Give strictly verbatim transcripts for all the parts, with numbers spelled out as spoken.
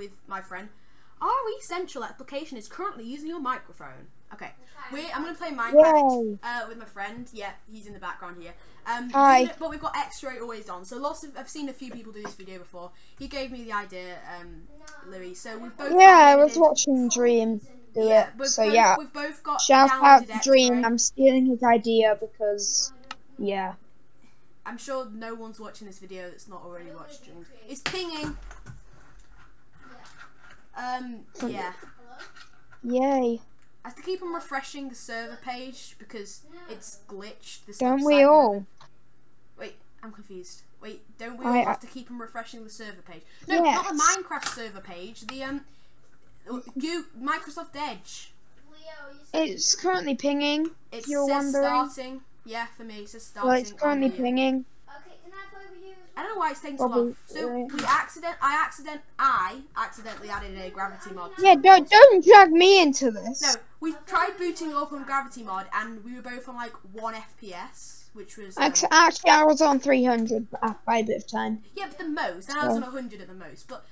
with my friend. Our essential application is currently using your microphone. Okay, we I'm gonna play Minecraft uh, with my friend. Yeah, he's in the background here. Um, Hi. Gonna, but we've got X-ray always on, so lots of I've seen a few people do this video before. He gave me the idea, um, Louis. So we've both. Yeah, I was watching Dream do yeah, it. So both, yeah, we've both got. Shout out Dream! I'm stealing his idea because, yeah. I'm sure no one's watching this video that's not already watched Dream. It's pinging. Um. Yeah. Yay. I have to keep on refreshing the server page because it's glitched. This don't we all? Wait, I'm confused. Wait, don't we all I, have to keep on refreshing the server page? No, yes. Not the Minecraft server page. The um, you Microsoft Edge. It's currently pinging. It's you're says starting. Yeah, for me, it's starting. Well, it's currently pinging. Okay, can I play with you? I don't know why it's taking so long. So we accident, I accident, I accidentally added a gravity mod. Yeah, don't don't drag me into this. No, we tried booting up on gravity mod, and we were both on like one F P S, which was um, actually I was on three hundred by a bit of time. Yeah, but the most, and I was on a hundred at the most. But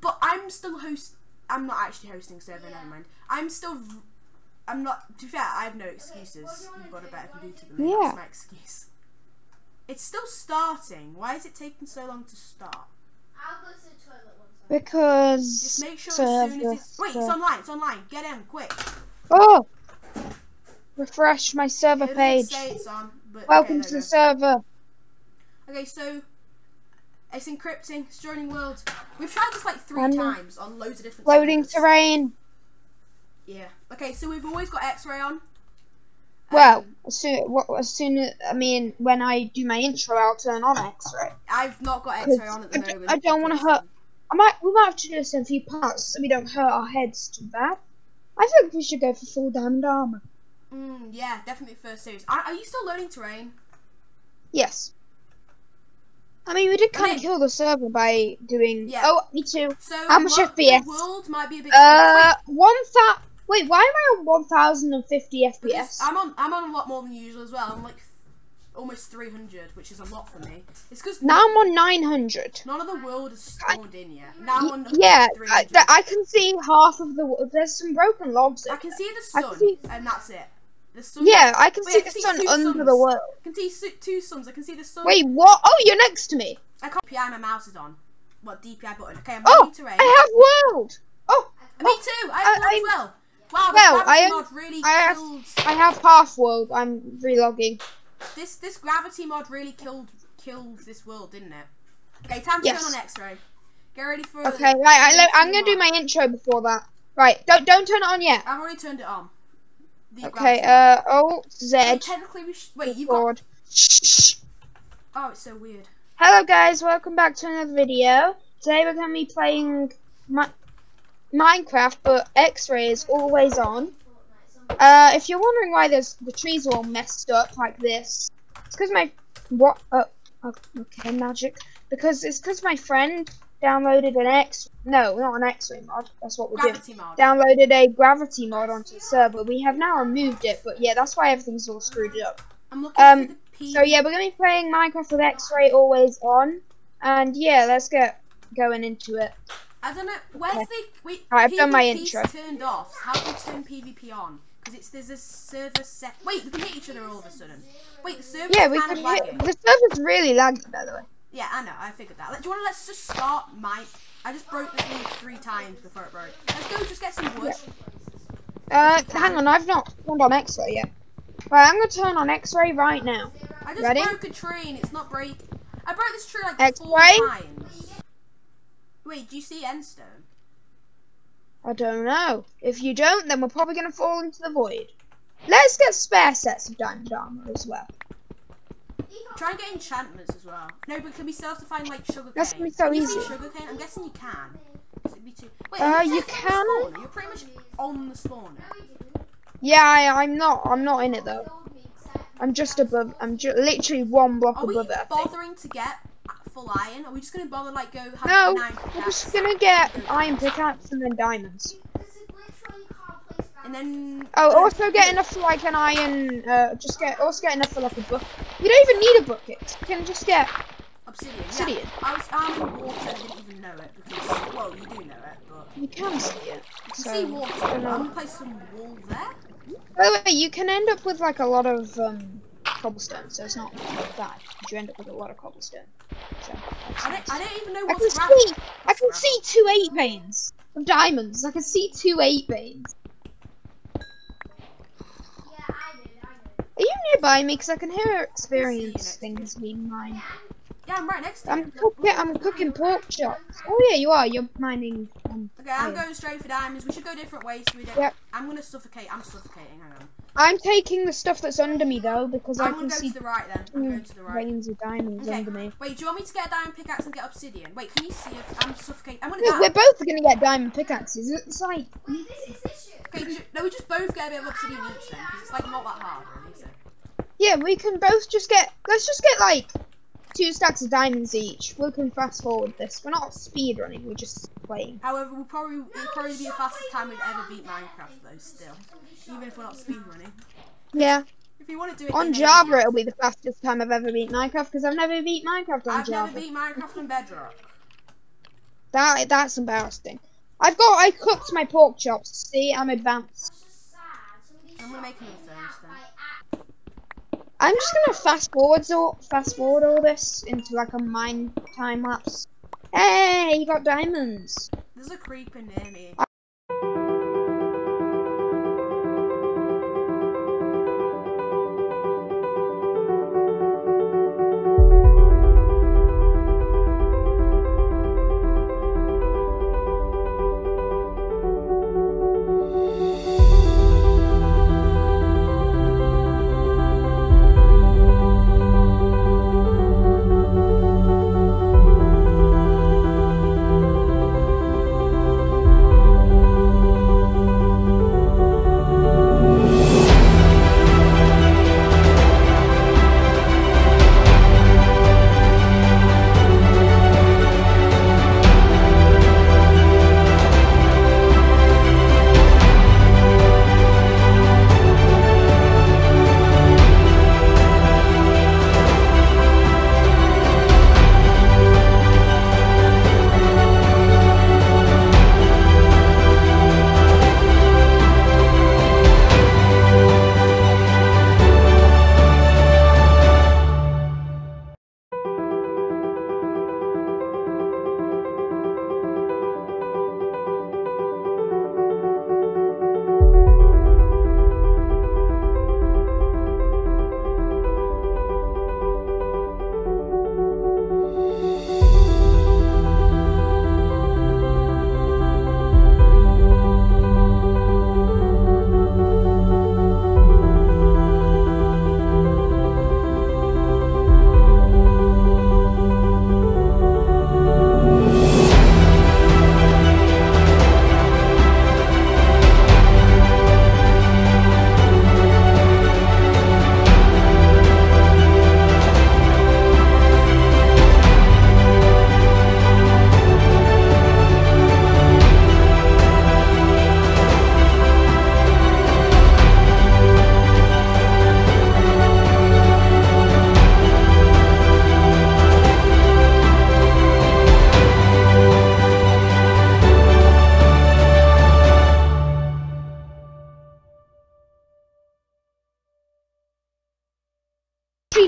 but I'm still host. I'm not actually hosting server. Never mind. I'm still. I'm not. To be fair, I have no excuses. You've got a better computer than me. Yeah. That's my excuse. It's still starting. Why is it taking so long to start? I'll go to the toilet once. Because just make sure as soon as it's wait, it's online. It's online. Get in quick. Oh, refresh my server page. Say it's on, but welcome to the server. Okay, so it's encrypting. It's joining world. We've tried this like three times on loads of different. Loading terrain. Yeah. Okay, so we've always got X-ray on. Well, um, as soon as soon as I mean, when I do my intro, I'll turn on X-ray. I've not got X-ray on at the I moment. I don't want to hurt. I might. We might have to do this in a few parts so we don't hurt our heads too bad. I think we should go for full diamond armor. Mm, yeah, definitely first series. Are, are you still loading terrain? Yes. I mean, we did kind of kill the server by doing. Yeah. Oh, me too. So how much F P S? The world might be a bit. Uh, one that. Wait, why am I on one thousand fifty F P S? Because I'm on, I'm on a lot more than usual as well. I'm like almost three hundred, which is a lot for me. It's because now I'm on nine hundred. None of the world is stored I, in yet. Now I'm on yeah, I, I can see half of the. There's some broken logs. I can there. see the sun, see, and that's it. The sun. Yeah, I can wait, see I can the see sun under suns. the world. I can see two suns. I can see the sun. Wait, what? Oh, you're next to me. I can't. D P I, my mouse is on. What D P I button? Okay, I'm on terrain. I have world. Oh, me oh, too. I have world as well. Wow, well, I have, really I, have, I have half world. I'm relogging. This this gravity mod really killed killed this world, didn't it? Okay, time to yes. turn on X-ray. Get ready for. Okay, the, right. I, I'm gonna mod. do my intro before that. Right, don't don't turn it on yet. I've already turned it on. The okay. Uh, Alt Z. Wait, technically, we should. Wait, you've got. Oh, it's so weird. Hello, guys. Welcome back to another video. Today we're gonna be playing my. Minecraft, but X-ray is always on. Uh, if you're wondering why there's the trees are all messed up like this, it's because my what? Uh, okay, magic. Because it's because my friend downloaded an X. No, not an X-ray mod. That's what we're gravity doing. Mod. Downloaded a gravity mod onto the server. We have now removed it, but yeah, that's why everything's all screwed up. I'm looking um. The P so yeah, we're gonna be playing Minecraft with X-ray always on, and yeah, let's get going into it. I don't know. Where's okay. the wait, I've P V P's done my intro. Turned off. How do you turn P V P on? Because it's there's a server set. Wait, we can hit each other all of a sudden. Wait, the server. Yeah, we can hit. The server's really laggy, by the way. Yeah, I know. I figured that. Like, do you want to let's just start my? I just broke this thing three times before it broke. Let's go. Just get some wood. Yeah. Uh, hang on. I've not turned on X-ray yet. Right, I'm gonna turn on X-ray right now. I just Ready? broke a tree and it's not breaking. I broke this tree like four times. Wait, do you see endstone? I don't know. If you don't, then we're probably going to fall into the void. Let's get spare sets of diamond armor as well. Try and get enchantments as well. No, but can we still have to find, like, sugarcane? That's going to be so easy. Can you see sugarcane? I'm guessing you can. It'd be too... Wait, uh, you can... You're pretty much on the spawner. Yeah, I, I'm not. I'm not in it, though. I'm just above... I'm ju literally one block above it. Are we it, bothering to get... full iron? Are we just gonna bother like go have no, an iron pickaxe? We're just gonna get iron pickaxe and then diamonds. And then oh, uh, also get enough like an iron. Uh, just get also get enough for like a bucket. You don't even need a bucket. You can just get obsidian. Obsidian. Yeah. I was armed with water. I didn't even know it because whoa, you do. You can see it. So, see what? I'm gonna place some wool there. By the way, you can end up with like a lot of um, cobblestone, so it's not bad. You end up with a lot of cobblestone. So, I, nice. don't, I don't even know what's I can see. I can see two eight veins of diamonds. I can see two eight veins. Yeah, I did. I did. Are you nearby me? Because I can hear experience things being mined. Yeah, I'm right next to you. I'm cooking. I'm cooking pork chops. Oh yeah, you are. You're mining. Um, okay, I'm going straight for diamonds. We should go different ways. So we don't. Yep. I'm gonna suffocate. I'm suffocating. Hang on. I'm taking the stuff that's under me though because I'm I can go see to the right then. I'm going to the right. Veins of diamonds okay. under me. Wait, do you want me to get a diamond pickaxe and get obsidian? Wait, can you see? It? I'm suffocating. I'm gonna. Wait, we're both gonna get diamond pickaxes. It's like. Wait, this is this okay, you, no, we just both get a bit of obsidian each then because it's like not that hard, really, is it? Yeah, we can both just get. Let's just get like. Two stacks of diamonds each. We can fast forward this. We're not speed running, we're just playing. However, we'll probably it'll probably be the fastest time we've ever beat Minecraft though still. Even if we're not speed running. Yeah. If you want to do it on Java it'll be the fastest time I've ever beat Minecraft because I've never beat Minecraft on Java. I've never beat Minecraft on Bedrock. That that's embarrassing. I've got I cooked my pork chops, see I'm advanced. I'm gonna make another sandwich then. I'm just gonna fast forwards all fast forward all this into like a mine time lapse. Hey, you got diamonds. There's a creeper near me.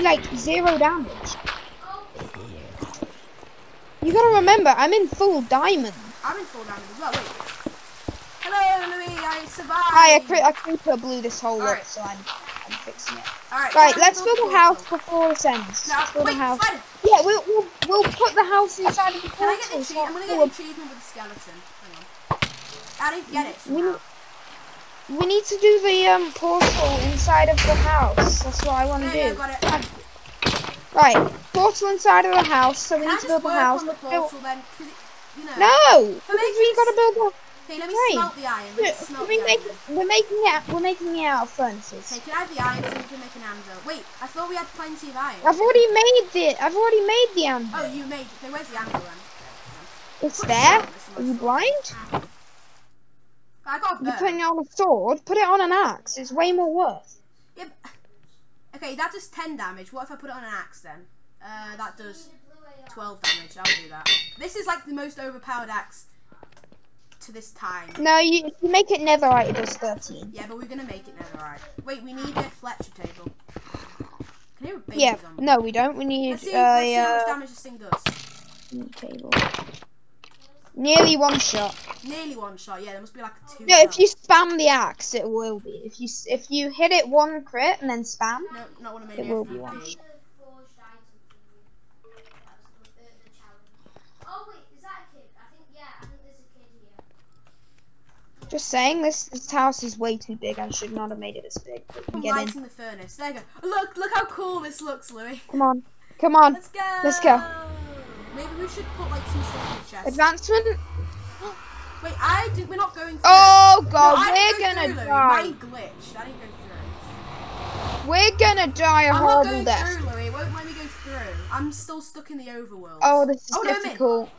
I like zero damage. You gotta remember, I'm in full diamond. I'm in full diamond as well. Wait. Hello, Louis. I survived. Hi, a, cre a creeper blew this whole lot, right. so I'm, I'm fixing it. All right, right let's build a house before it ends. No, build wait, a house. Slide. Yeah, we'll, we'll we'll put the house inside of the portal. Can I get the achievement? I'm gonna get an achievement with the skeleton. Hang on. I didn't get it. We, we need to do the um portal inside of the house. That's what I want to yeah, do. Yeah, got it. Right, portal inside of the house, so we Can need I to build the house. The portal, then, it, you know, no, we gotta build the. Okay, let me right. smelt the iron. Let me smelt we the make, iron. We're making it. Out, we're making it out of furnaces. Okay, can I have the iron so we can make an anvil? Wait, I thought we had plenty of iron. I've already made it. I've already made the anvil. Oh, you made. Okay, where's the anvil then? It's there. Are you blind? Ah. I got. You're putting it on a sword. Put it on an axe. It's way more worth. Yep. Okay, that does ten damage. What if I put it on an axe then? Uh, that does twelve damage. I'll do that. This is like the most overpowered axe to this time. No, you, if you make it netherite, it does thirteen. Yeah, but we're going to make it netherite. Wait, we need a Fletcher table. Can you have a yeah, on no, we don't. We need let's see, uh, let's see how much damage this thing does. Table. Nearly one shot. Nearly one shot. Yeah, there must be like a two. No, if you spam the axe, it will be. If you if you hit it one crit and then spam, no, not what I mean, it will be one shot. Just saying, this this house is way too big. I should not have made it this big. I'm lighting the furnace. There you go. Look, look how cool this looks, Louis. Come on, come on. Let's go. Let's go. Maybe we should put like some stuff in the chest. Advancement. Wait, I did. We're not going through. Oh god, no, we're gonna through, die. Louis. I glitched. I didn't go through. We're gonna die a I'm horrible not going death. Through, Louis. It won't let me go through. I'm still stuck in the overworld. Oh, this is oh, difficult.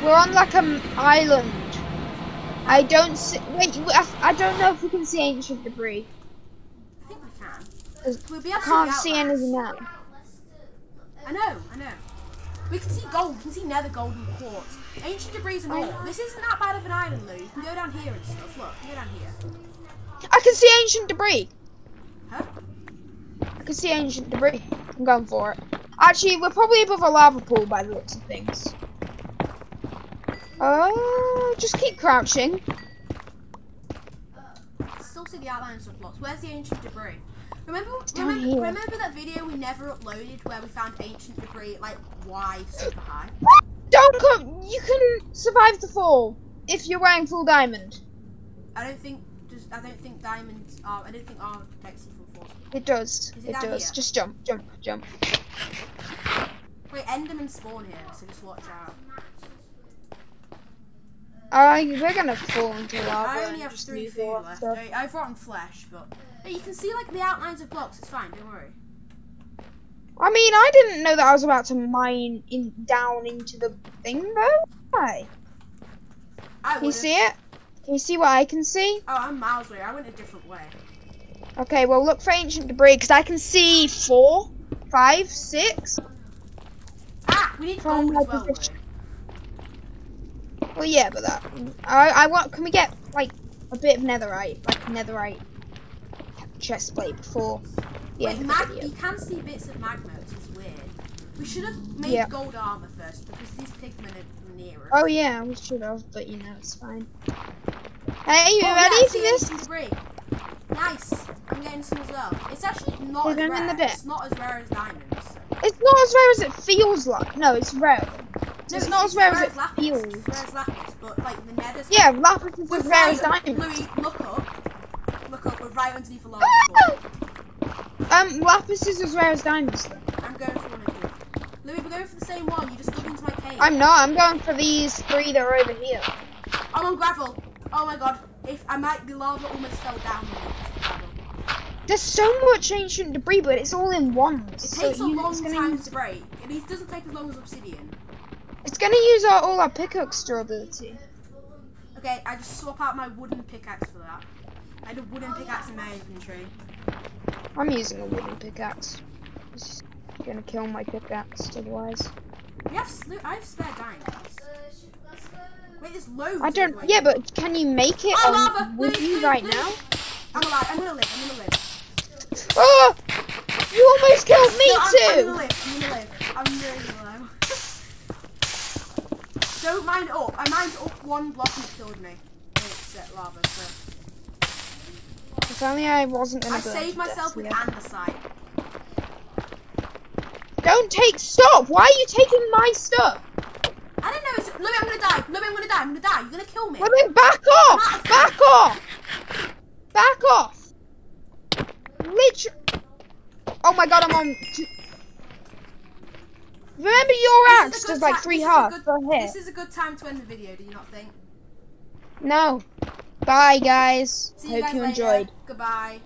No, we're on like an island. I don't see. Wait, I don't know if we can see ancient debris. I think we can. We'll be able I can't to see there. Anything now. I know, I know. We can see gold, we can see nether gold and quartz. Ancient debris and all. Oh. This isn't that bad of an island, Lou. You can go down here and stuff. Look, you can go down here. I can see ancient debris. Huh? I can see ancient debris. I'm going for it. Actually, we're probably above a lava pool by the looks of things. Oh, just keep crouching. Still see the outlines of blocks. Where's the ancient debris? Remember, remember, remember that video we never uploaded where we found ancient debris like why super high? Don't come. You can survive the fall if you're wearing full diamond. I don't think. Just I don't think diamonds are. I don't think are protected from fall. It does. Is it it does. Here? Just jump, jump, jump. Wait, Endermen spawn here, so just watch out. Uh, we're gonna fall into lava. I only have three food left. So. I've rotten flesh, but... but you can see like the outlines of blocks. It's fine. Don't worry. I mean, I didn't know that I was about to mine in down into the thing though. Why? I can you see it? Can you see what I can see? Oh, I'm miles away. I went a different way. Okay, well look for ancient debris because I can see four, five, six. Ah, we need gold as well. Well, yeah, but that I I want. Can we get like a bit of netherite, like netherite chest plate before the Wait, end of the video? You can see bits of magma, which is weird. We should have made yeah. gold armor first because these pigmen are nearer. Oh yeah, we should have, but you know it's fine. Hey, you oh, ready yeah, for this? Debris. Nice. I'm getting some as well. It's actually not We're as rare. In the bit. It's not as rare as diamonds. So. It's not as rare as it feels like. No, it's rare. No, it's, it's not as rare as, as it lapis. feels. It's rare as lapis, but like the nether's... Yeah, lapis is as rare as diamonds. Louis, look up. Look up, we're right underneath the lava. Um, lapis is as rare as diamonds. I'm going for one of you. Louis, we're going for the same one. You just dug into my cave. I'm not. I'm going for these three that are over here. I'm on gravel. Oh my god. If I might be lava almost fell down. There's so much ancient debris, but it's all in ones. It so takes a you, long time use... to break. At least it doesn't take as long as obsidian. It's gonna use our, all our pickaxe durability. Okay, I just swap out my wooden pickaxe for that. I had a wooden pickaxe in my inventory. I'm using a wooden pickaxe. It's gonna kill my pickaxe otherwise. Yes, I have spare diamonds. Wait, there's loads. I don't. Yeah, but can you make it oh, on lava. With Louis, you Louis, right Louis. Now? I'm alive. I'm gonna live. I'm gonna live. Oh! You almost killed me no, too. I'm gonna live. I'm gonna live. I'm really. Don't mind up. I mined up one block and it killed me. It's uh, lava, so. If only I wasn't in a I saved myself with andesite. Don't take stop! Why are you taking my stuff? I don't know. It's, Louis, I'm gonna die. Louis, I'm gonna die. I'm gonna die. You're gonna kill me. Louis, back off! Back off! Back off! Literally. Oh my god, I'm on. Remember your axe does like three hearts per hit. This is a good time to end the video, do you not think? No. Bye guys. See you guys later. Hope you enjoyed. Goodbye.